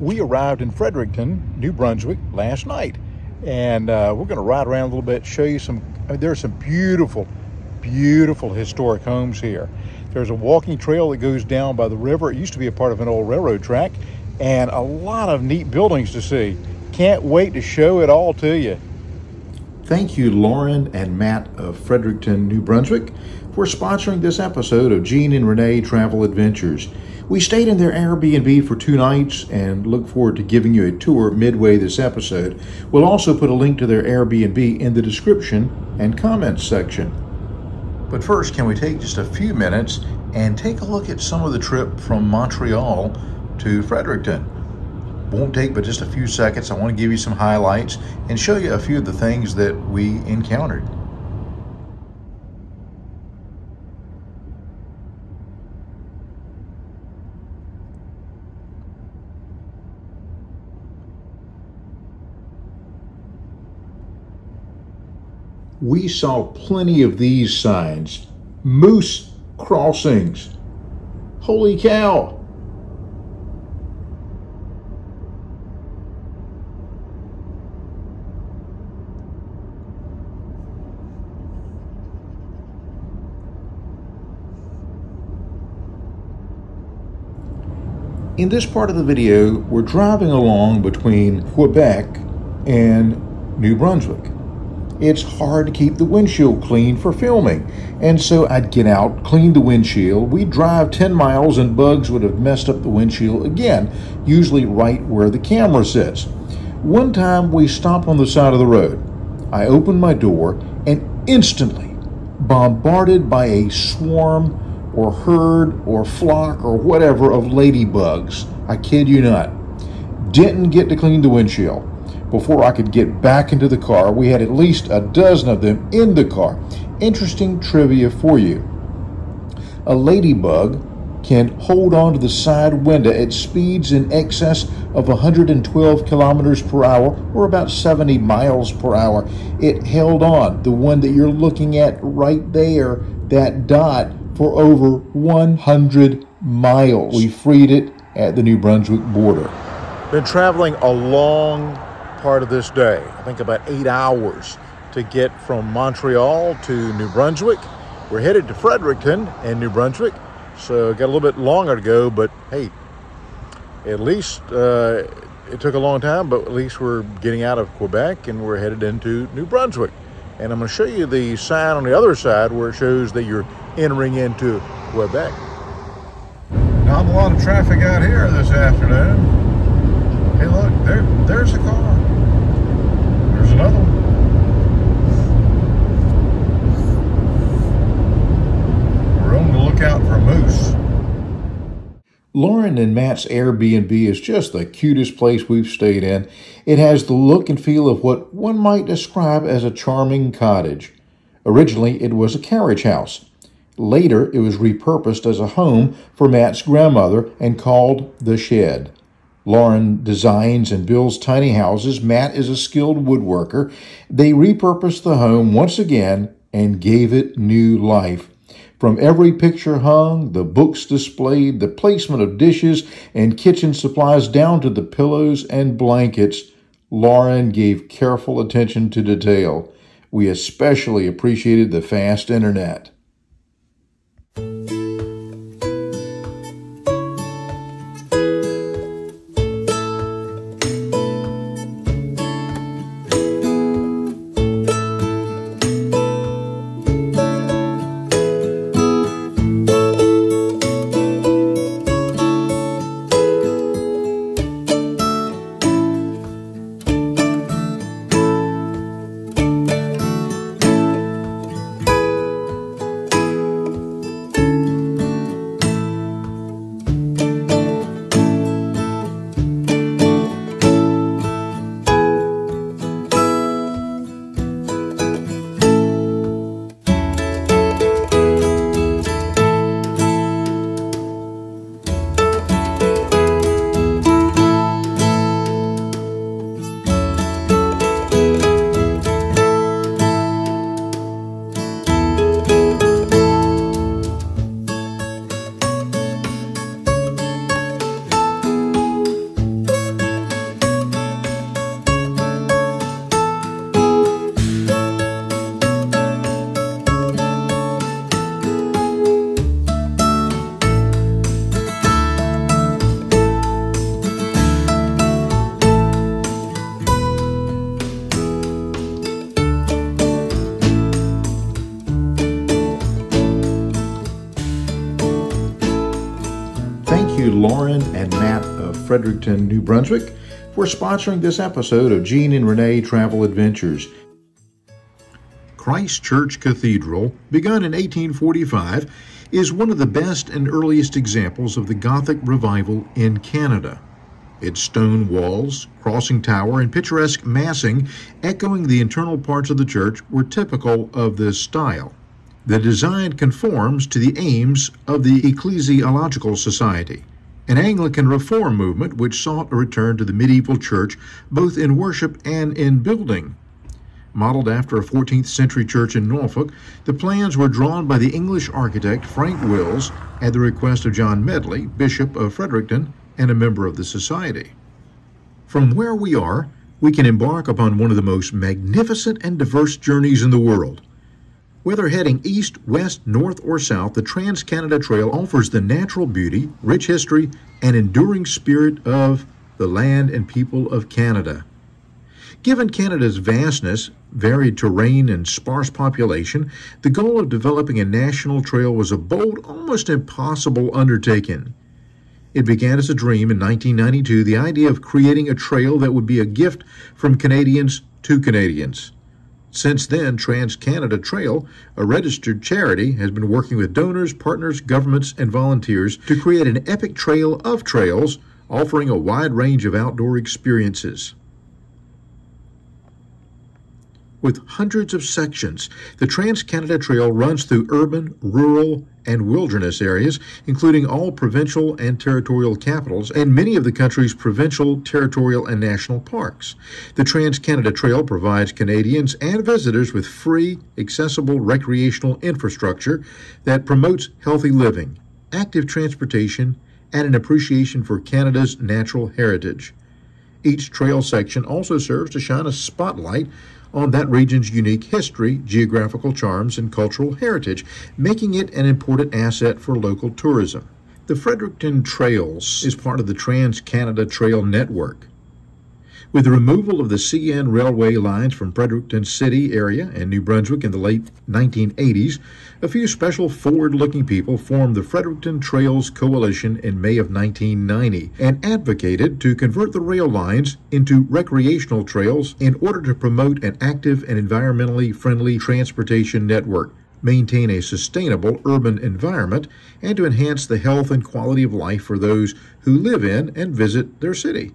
We arrived in Fredericton, New Brunswick, last night, and we're going to ride around a little bit, show you some. There are some beautiful historic homes here. There's a walking trail that goes down by the river. It used to be a part of an old railroad track, and a lot of neat buildings to see. Can't wait to show it all to you. Thank you, Lauren and Matt of Fredericton, New Brunswick, for sponsoring this episode of Gene and Renee Travel Adventures. We stayed in their Airbnb for 2 nights and look forward to giving you a tour midway this episode. We'll also put a link to their Airbnb in the description and comments section. But first, can we take just a few minutes and take a look at some of the trip from Montreal to Fredericton? Won't take but just a few seconds. I want to give you some highlights and show you a few of the things that we encountered. We saw plenty of these signs. Moose crossings. Holy cow! In this part of the video, we're driving along between Quebec and New Brunswick. It's hard to keep the windshield clean for filming, and so I'd get out, clean the windshield. We'd drive 10 miles and bugs would have messed up the windshield again, usually right where the camera sits. One time we stopped on the side of the road. I opened my door and instantly bombarded by a swarm or herd or flock or whatever of ladybugs. I kid you not. Didn't get to clean the windshield. Before I could get back into the car, we had at least a dozen of them in the car. Interesting trivia for you. A ladybug can hold on to the side window at speeds in excess of 112 kilometers per hour, or about 70 miles per hour. It held on, the one that you're looking at right there, that dot, for over 100 miles. We freed it at the New Brunswick border. Been traveling a long part of this day, I think about 8 hours, to get from Montreal to New Brunswick. We're headed to Fredericton and New Brunswick, so got a little bit longer to go, but hey, at least it took a long time, but at least we're getting out of Quebec and we're headed into New Brunswick. And I'm going to show you the sign on the other side where it shows that you're entering into Quebec. Not a lot of traffic out here this afternoon. Hey, look, there's a car. There's another one. We're on the lookout for a moose. Lauren and Matt's Airbnb is just the cutest place we've stayed in. It has the look and feel of what one might describe as a charming cottage. Originally, it was a carriage house. Later, it was repurposed as a home for Matt's grandmother and called The Shed. Lauren designs and builds tiny houses. Matt is a skilled woodworker. They repurposed the home once again and gave it new life. From every picture hung, the books displayed, the placement of dishes and kitchen supplies down to the pillows and blankets, Lauren gave careful attention to detail. We especially appreciated the fast internet. Fredericton, New Brunswick, for sponsoring this episode of Gene and Renee Travel Adventures. Christ Church Cathedral, begun in 1845, is one of the best and earliest examples of the Gothic Revival in Canada. Its stone walls, crossing tower, and picturesque massing echoing the internal parts of the church were typical of this style. The design conforms to the aims of the Ecclesiological Society, an Anglican reform movement which sought a return to the medieval church both in worship and in building. Modeled after a 14th century church in Norfolk, the plans were drawn by the English architect Frank Wills at the request of John Medley, Bishop of Fredericton, and a member of the society. From where we are, we can embark upon one of the most magnificent and diverse journeys in the world. Whether heading east, west, north, or south, the Trans-Canada Trail offers the natural beauty, rich history, and enduring spirit of the land and people of Canada. Given Canada's vastness, varied terrain, and sparse population, the goal of developing a national trail was a bold, almost impossible undertaking. It began as a dream in 1992, the idea of creating a trail that would be a gift from Canadians to Canadians. Since then, Trans-Canada Trail, a registered charity, has been working with donors, partners, governments, and volunteers to create an epic trail of trails, offering a wide range of outdoor experiences. With hundreds of sections, the Trans-Canada Trail runs through urban, rural, and wilderness areas, including all provincial and territorial capitals and many of the country's provincial, territorial, and national parks. The Trans-Canada Trail provides Canadians and visitors with free, accessible recreational infrastructure that promotes healthy living, active transportation, and an appreciation for Canada's natural heritage. Each trail section also serves to shine a spotlight on that region's unique history, geographical charms, and cultural heritage, making it an important asset for local tourism. The Fredericton Trails is part of the Trans-Canada Trail Network. With the removal of the CN Railway lines from Fredericton City area and New Brunswick in the late 1980s, a few special forward-looking people formed the Fredericton Trails Coalition in May of 1990 and advocated to convert the rail lines into recreational trails in order to promote an active and environmentally friendly transportation network, maintain a sustainable urban environment, and to enhance the health and quality of life for those who live in and visit their city.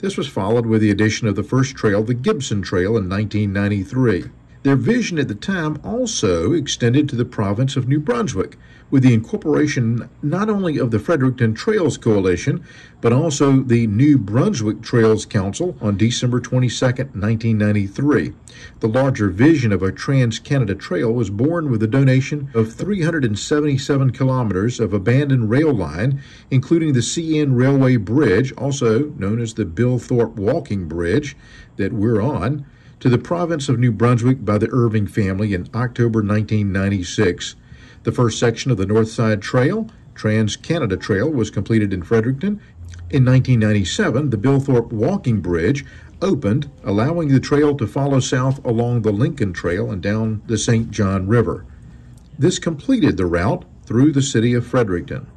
This was followed with the addition of the first trail, the Gibson Trail, in 1993. Their vision at the time also extended to the province of New Brunswick, with the incorporation not only of the Fredericton Trails Coalition, but also the New Brunswick Trails Council on December 22, 1993. The larger vision of a Trans-Canada Trail was born with the donation of 377 kilometers of abandoned rail line, including the CN Railway Bridge, also known as the Bill Thorpe Walking Bridge that we're on, to the province of New Brunswick by the Irving family in October 1996. The first section of the Northside Trail, Trans-Canada Trail, was completed in Fredericton. In 1997, the Bill Thorpe Walking Bridge opened, allowing the trail to follow south along the Lincoln Trail and down the Saint John River. This completed the route through the city of Fredericton.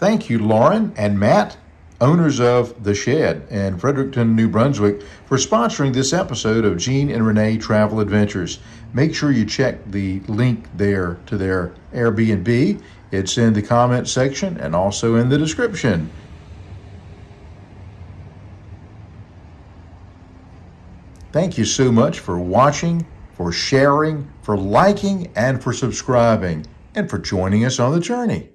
Thank you, Lauren and Matt, owners of The Shed in Fredericton, New Brunswick, for sponsoring this episode of Gene and Renee Travel Adventures. Make sure you check the link there to their Airbnb. It's in the comment section and also in the description. Thank you so much for watching, for sharing, for liking, and for subscribing, and for joining us on the journey.